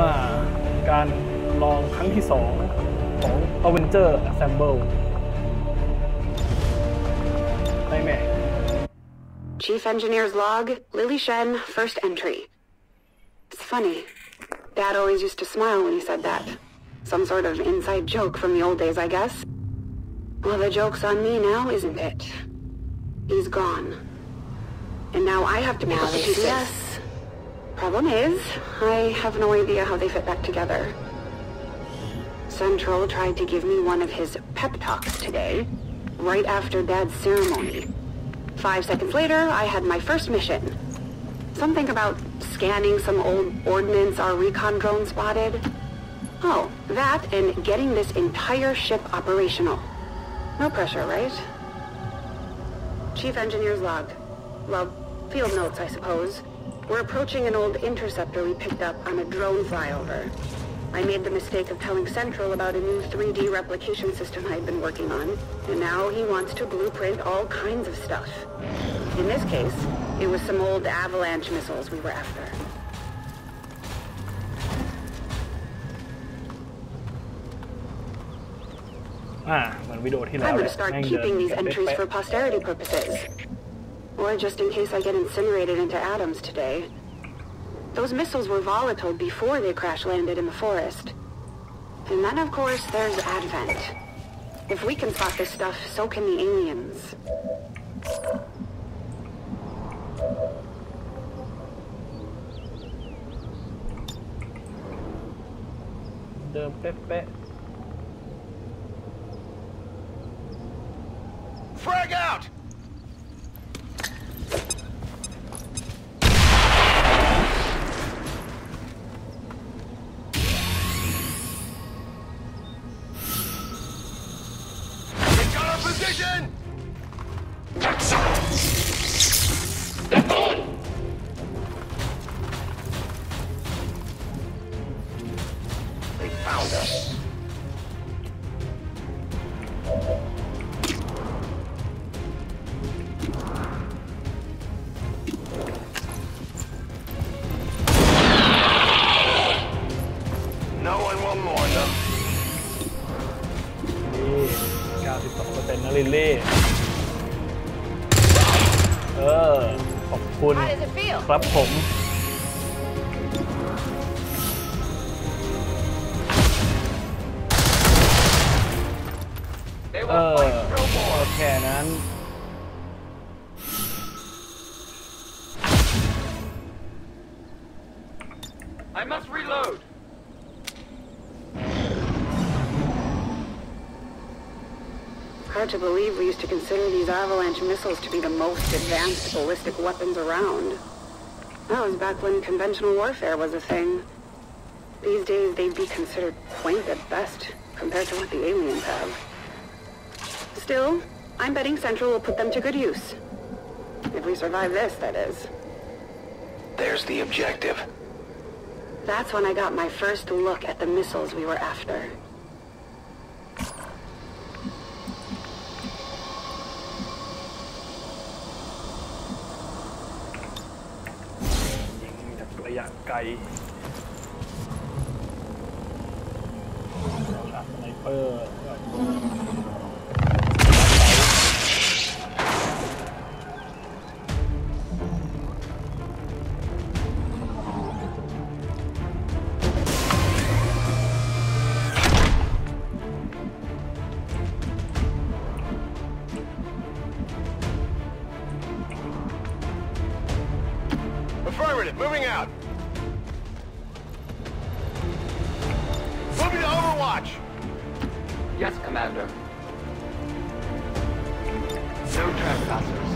มาการลองครั้งที่2ของ Avenger Assemble ได้ไหม Chief Engineer's log, Lily Shen, first entry. It's funny. Dad always used to smile when he said that. Some sort of inside joke from the old days, I guess. Well, the joke's on me now, isn't it? He's gone. And now I have to make the pieces. Problem is, I have no idea how they fit back together. Central tried to give me one of his pep talks today, right after Dad's ceremony. 5 seconds later, I had my first mission. Something about scanning some old ordnance our recon drone spotted. Oh, that and getting this entire ship operational. No pressure, right? Chief Engineer's log. Well, field notes, I suppose. We're approaching an old interceptor we picked up on a drone flyover. I made the mistake of telling Central about a new 3D replication system I'd been working on, and now he wants to blueprint all kinds of stuff. In this case, it was some old avalanche missiles we were after. I'm gonna start keeping these entries for posterity purposes. Or just in case I get incinerated into atoms today. Those missiles were volatile before they crash-landed in the forest. And then, of course, there's Advent. If we can spot this stuff, so can the aliens. The Pepe. Frag out! How does it feel? To believe we used to consider these avalanche missiles to be the most advanced ballistic weapons around. That was back when conventional warfare was a thing. These days they'd be considered quaint at best compared to what the aliens have. Still, I'm betting Central will put them to good use. If we survive this, that is. There's the objective. That's when I got my first look at the missiles we were after. Affirmative, moving out. Yes, Commander. No trespassers.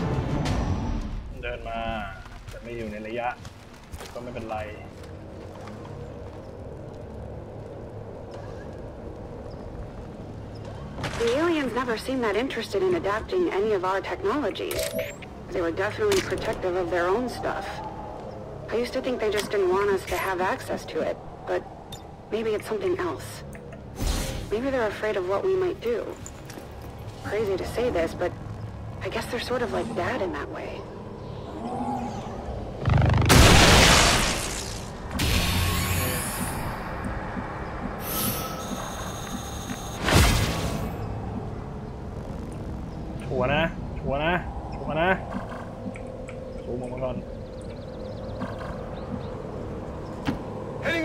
เดินมาแต่ไม่อยู่ในระยะก็ไม่เป็นไรThe aliens never seem that interested in adapting any of our technologies. They were definitely protective of their own stuff. I used to think they just didn't want us to have access to it, but maybe it's something else. Maybe they're afraid of what we might do. Crazy to say this, but I guess they're sort of like Dad in that way.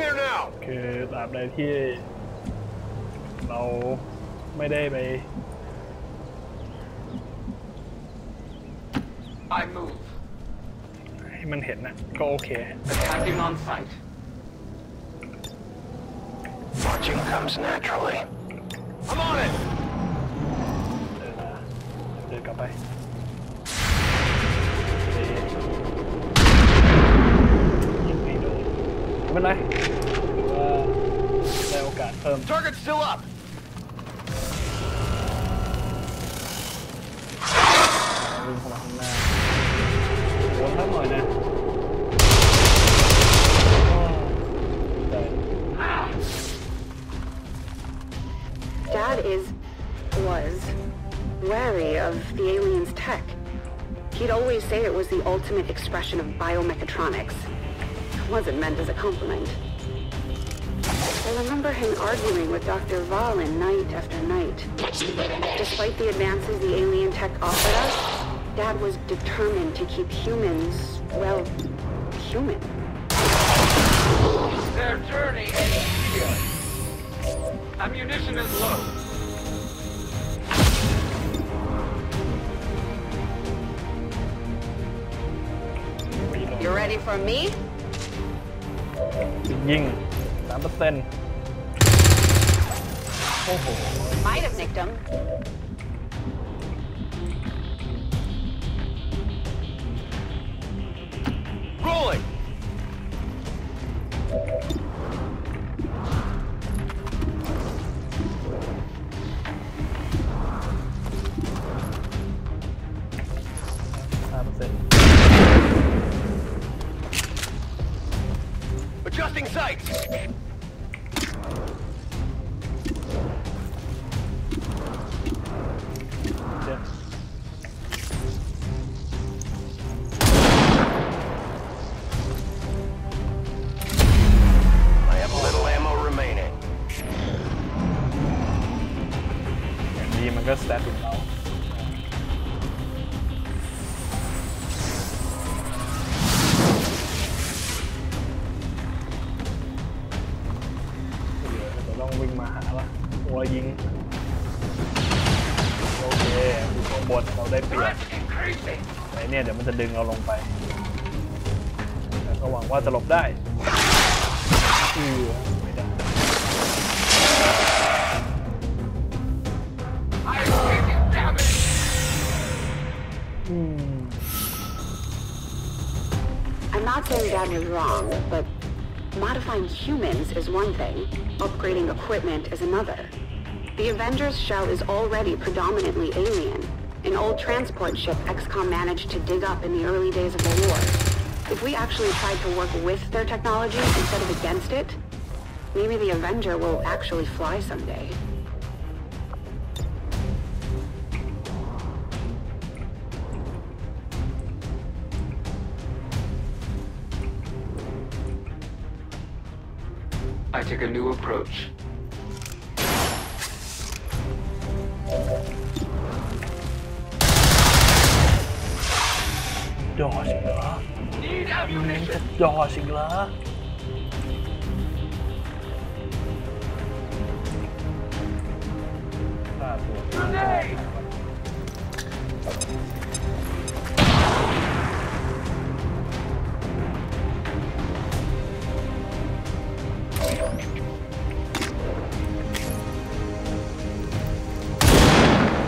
here now. คือตราบใดที่เราไม่ได้ไป I move ให้มันเห็นนะก็โอเค Attacking on sight Marching comes naturally I'm on it เดินกลับไปไม่เป็นไรได้โอกาสเพิ่ม Target still upวิ่งเข้ามาข้างหน้าวนสักหน่อยนะได้ Dad was wary of the aliens' tech. He'd always say it was the ultimate expression of biomechatronics. Wasn't meant as a compliment. I remember him arguing with Dr. Valin night after night. Despite the advances the alien tech offered us, Dad was determined to keep humans, well, human. Their journey is here. Ammunition is low. You ready for me?Ying, 3%. Oh. Might have nicked him. Rolling. Adjusting sights. Yes. I have little ammo remaining. And the mega statue now.ยิงโอเคข้างบนเราได้เปรียบไอ้เนี่ยเดี๋ยวมันจะดึงเราลงไปก็หวังว่าจะหลบได้ไม่ได้I'm not saying Dad was wrong, but modifying humans is one thing, upgrading equipment is another.The Avengers shell is already predominantly alien, an old transport ship XCOM managed to dig up in the early days of the war. If we actually tried to work with their technology instead of against it, maybe the Avenger will actually fly someday. I took a new approach.ดอสิงเหรอดอสิงเหรอ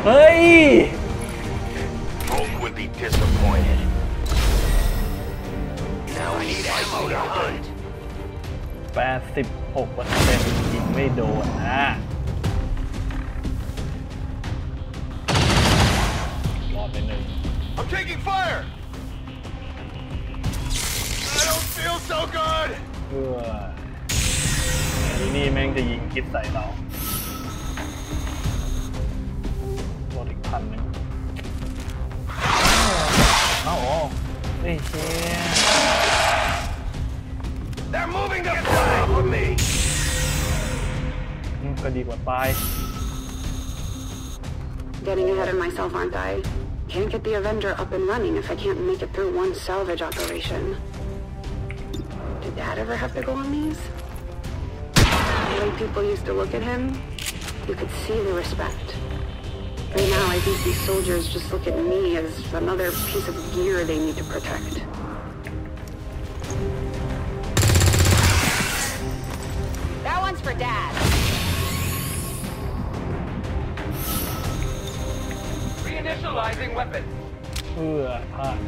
เฮ้ย86%ยิงไม่โดนนะรอดไปหนึ่ง I'm taking fire I don't feel so good นี่แม่งจะยิงคิดใส่เรารอดอีก1,000เอ้าเฮ้ยเชี่ยThey're moving the flag with me. ก็ดีกว่าตาย Getting ahead of myself, aren't I? Can't get the Avenger up and running if I can't make it through one salvage operation. Did Dad ever have to go on these? way people used to look at him, you could see the respect. Right now, I think these soldiers just look at me as another piece of gear they need to protect. That one's for Dad. Reinitializing weapon. Ooh, that's hot.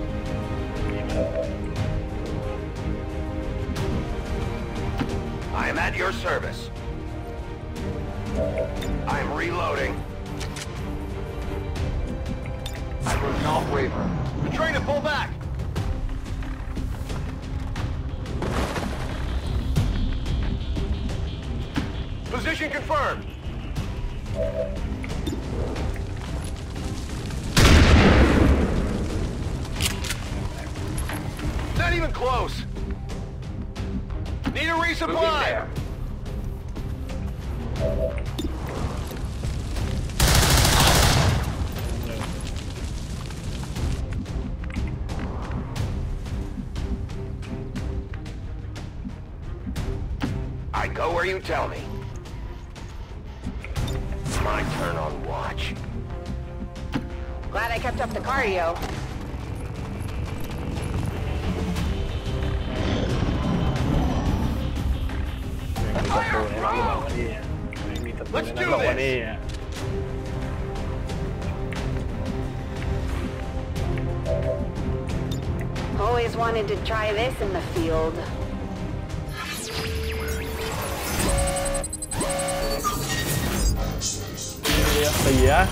I'm at your service. I'm reloading. I will not waver. We're trying to pull back. Position confirmed. Not even close. Need a resupply. I go where you tell me. My turn on watch. Glad I kept up the cardio. Let's do this! Always wanted to try this in the field. Yeah.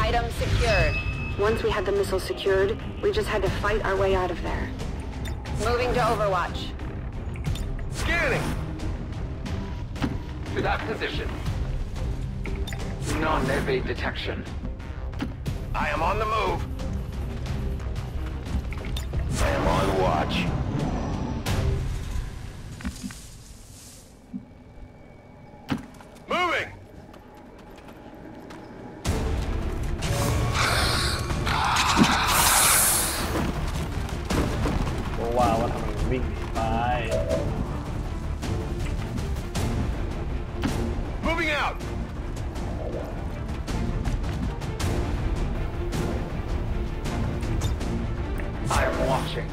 Item secured. Once we had the missile secured, we just had to fight our way out of there. Moving to Overwatch. Scanning! To that position. Non-evade detection. I am on the move. I am on watch. Moving! Oh, wow, what a big spy. Moving out! Watching.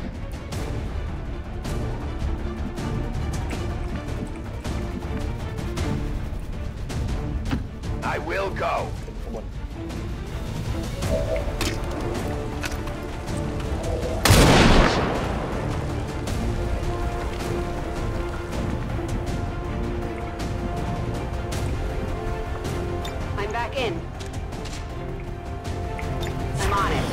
I will go. I'm back in. I'm on it.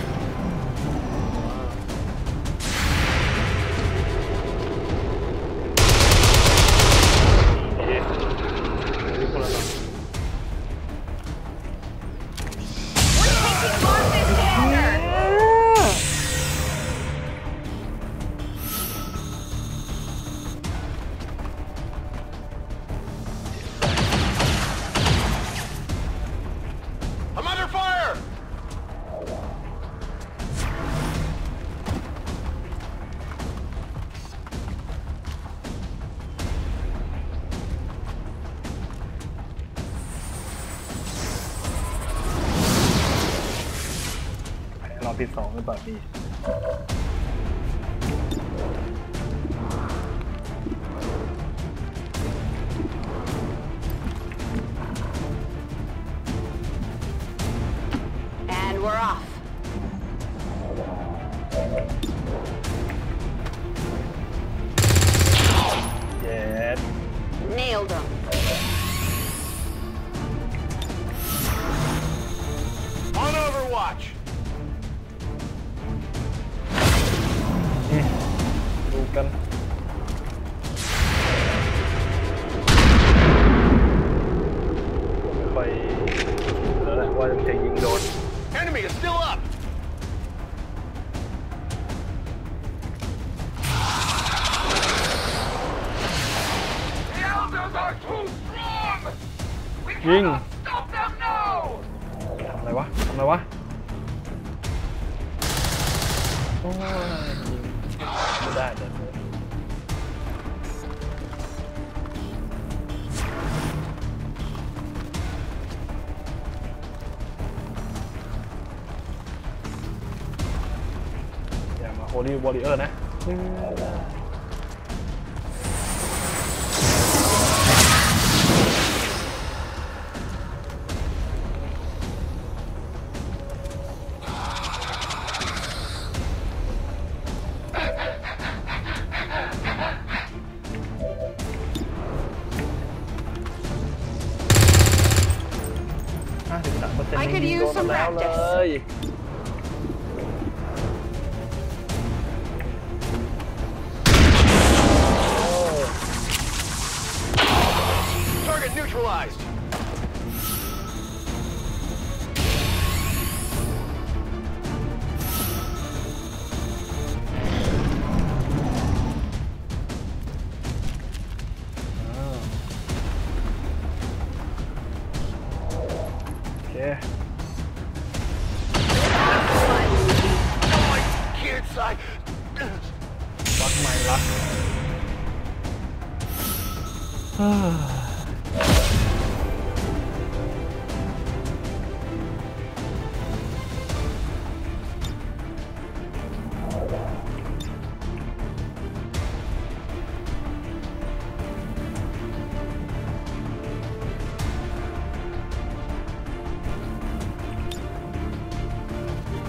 About me. And we're off. Yeah. Nailed them. On Overwatch. Bukan. Enemy is still up. are too strong. We cannot stop them now. ทำไรวะทำไรวะโอ้ยไม่ได้เลยอย่ามาโฮลี่วอร์ริเออร์นะI could use some practice. Target neutralized. Yeah. Oh my kids, I fuck my luck.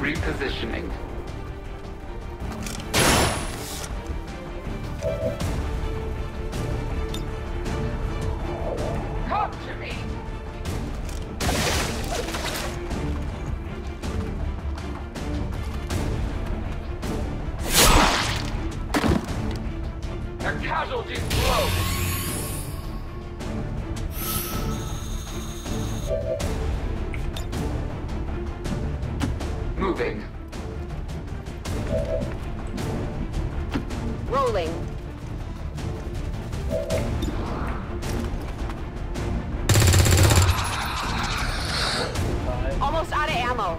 Repositioning. Come to me. Their casualties blow. Moving. Rolling. Almost out of ammo.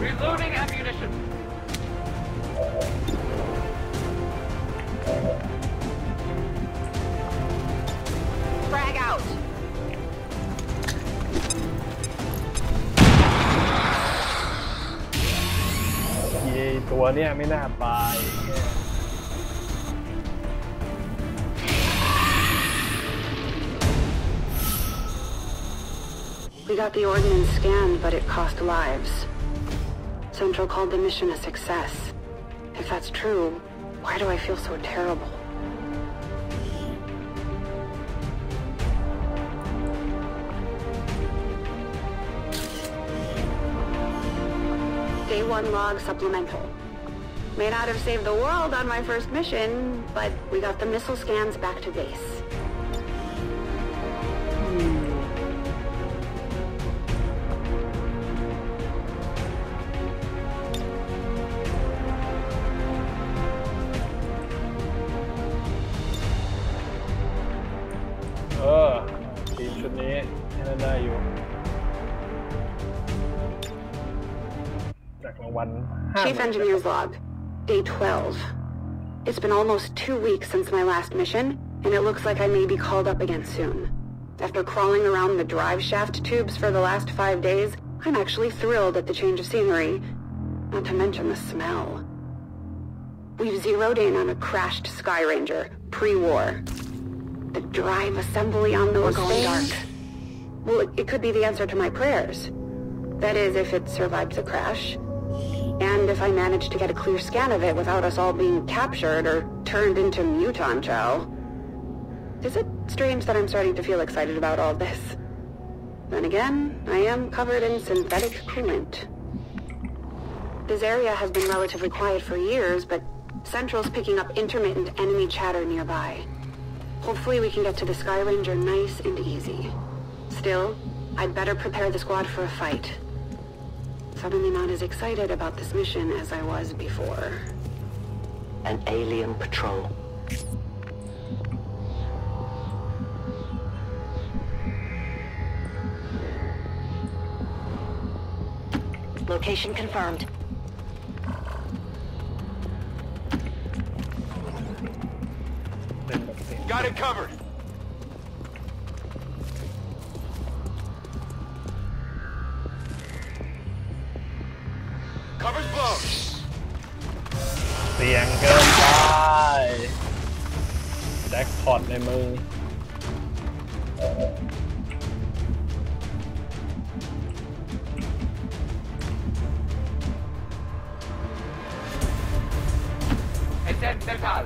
Reloading ammunition. Frag out. Yay, ตัวเนี่ยไม่น่าตายWe got the ordnance scanned, but it cost lives. Central called the mission a success. If that's true, why do I feel so terrible? Day one log supplemental. May not have saved the world on my first mission, but we got the missile scans back to base.ทีมชุดนี้น่าได้อยู่จากรางวัล Chief Engineer's log, day 12. It's been almost 2 weeks since my last mission, and it looks like I may be called up again soon. After crawling around the drive shaft tubes for the last 5 days, I'm actually thrilled at the change of scenery, not to mention the smell. We've zeroed in on a crashed Sky Ranger, pre-war. The drive assembly on those things? Well, it could be the answer to my prayers. That is, if it survived the crash. And if I manage to get a clear scan of it without us all being captured or turned into muton chow. Is it strange that I'm starting to feel excited about all this? Then again, I am covered in synthetic coolant. This area has been relatively quiet for years, but Central's picking up intermittent enemy chatter nearby. Hopefully we can get to the Sky Ranger nice and easy. Still, I'd better prepare the squad for a fight. Suddenly not as excited about this mission as I was before. An alien patrol. Location confirmed. Got it covered. Cover's blown. เสียงเกินไป แจ็คพอตในมือ Central.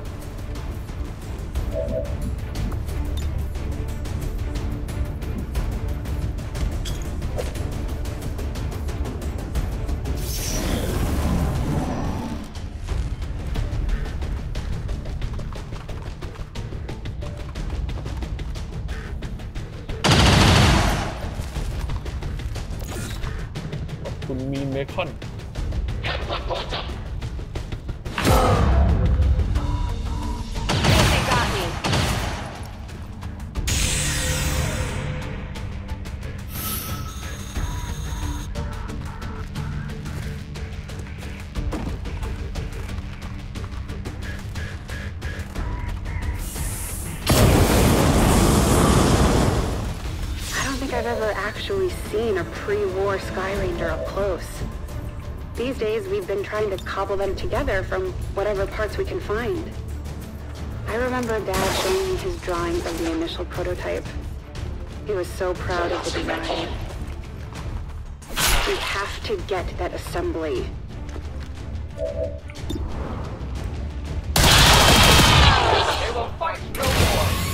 Bacon. Seen a pre-war Sky Ranger up close. These days we've been trying to cobble them together from whatever parts we can find. I remember Dad showing me his drawings of the initial prototype. He was so proud of the design. We have to get that assembly. They will fight no more! Yeah.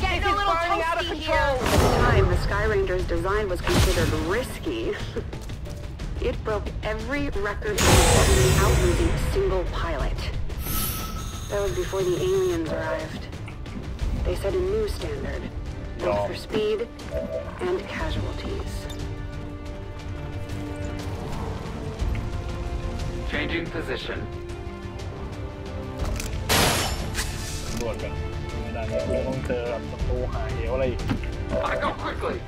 Getting a little tiny out of control. At the time, the Sky Ranger's design was considered risky. It broke every record without losing a single pilot. That was before the aliens arrived. They set a new standard. Both for speed and casualties. Changing position. I go quickly.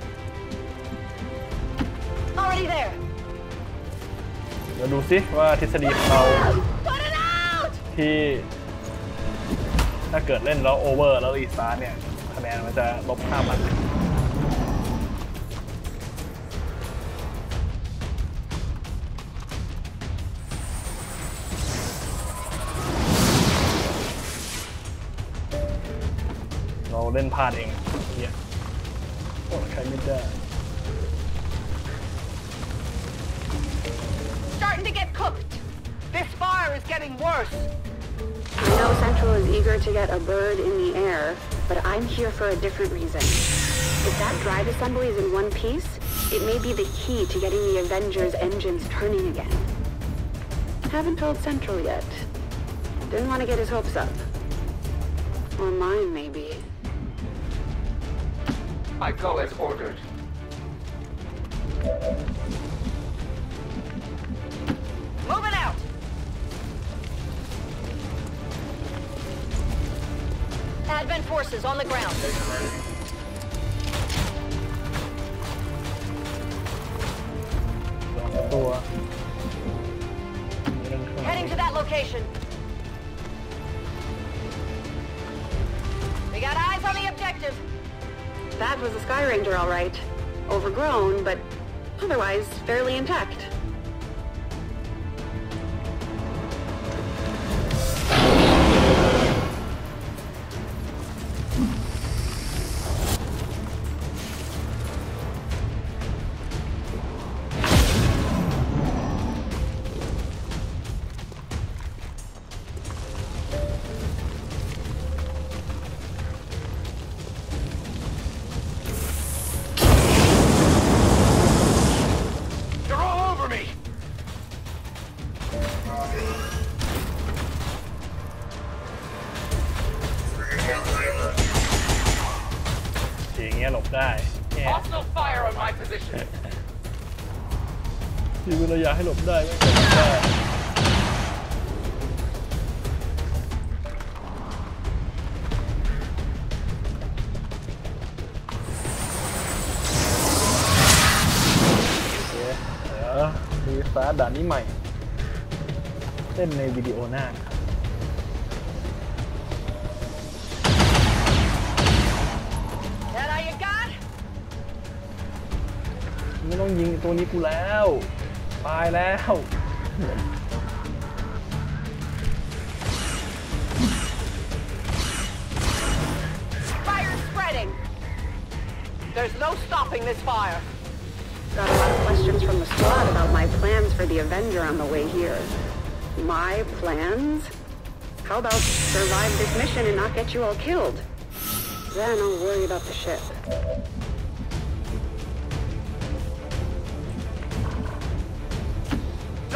Already there. Let's see. คะแนนมันจะลบ 5,000 เล่นพลาดเองเนี่ยโอ้ใครไม่ได้ Starting to get cooked. This fire is getting worse. I know Central is eager to get a bird in the air, but I'm here for a different reason. If that drive assembly is in one piece, it may be the key to getting the Avengers' engines turning again. Haven't told Central yet. Didn't want to get his hopes up. Or mine, maybe. I go as ordered. Moving out! Advent forces on the ground. Heading to that location. We got eyes on the objective. That was a Sky Ranger, all right. Overgrown, but otherwise fairly intact. Hostile fire on my position. ยิงระยะให้หลบได้ไม่เป็นไรดีฟ้าด่านนี้ใหม่เล่นในวิดีโอหน้าไม่ต้องยิงตัวนี้กูแล้วตายแล้ว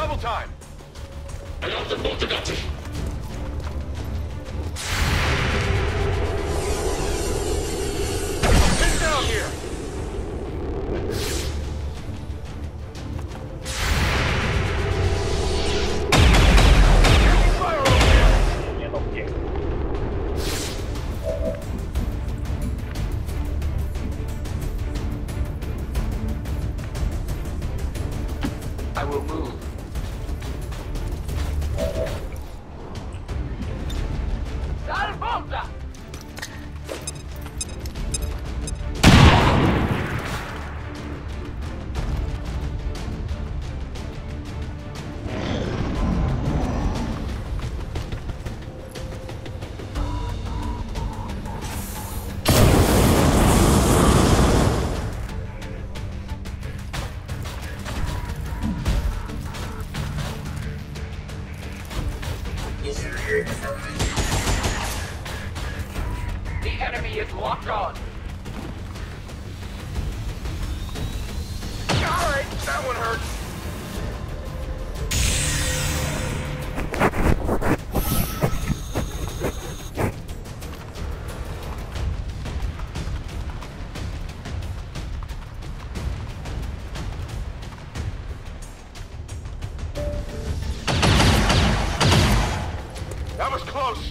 Double time. I got the boat to got it. Get down here. Fire over here. I will move. The enemy is locked on. Alright, that one hurt. That was close.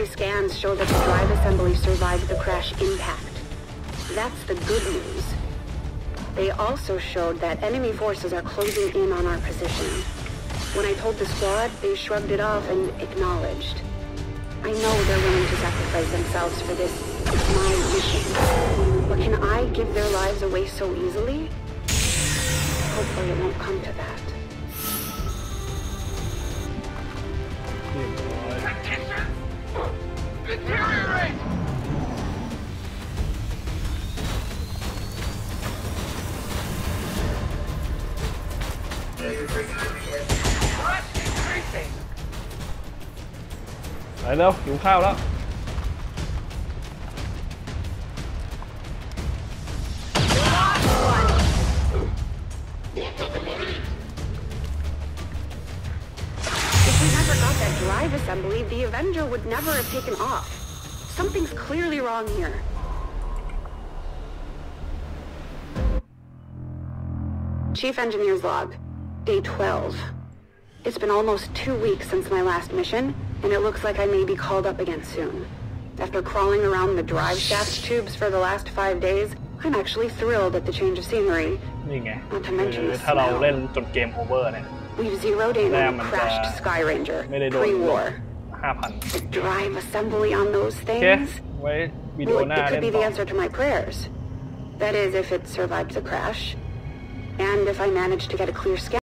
X-ray scans show that the drive assembly survived the crash impact. That's the good news. They also showed that enemy forces are closing in on our position. When I told the squad, they shrugged it off and acknowledged. I know they're willing to sacrifice themselves for this, my mission. But can I give their lives away so easily? Hopefully it won't come to that. Conditions deteriorate! Đấy đâu, chúng khao đó. Assembly, the Avenger would never have taken off. Something's clearly wrong here. Chief Engineer's log, day 12. It's been almost 2 weeks since my last mission, and it looks like I may be called up again soon. After crawling around the drive shaft tubes for the last 5 days, I'm actually thrilled at the change of scenery. Not to mention the smell. We've zeroed in on the crashed Sky Ranger, pre-war. The drive assembly on those things? Okay. Well, it could be the answer to my prayers. That is, if it survives the crash, and if I manage to get a clear scan.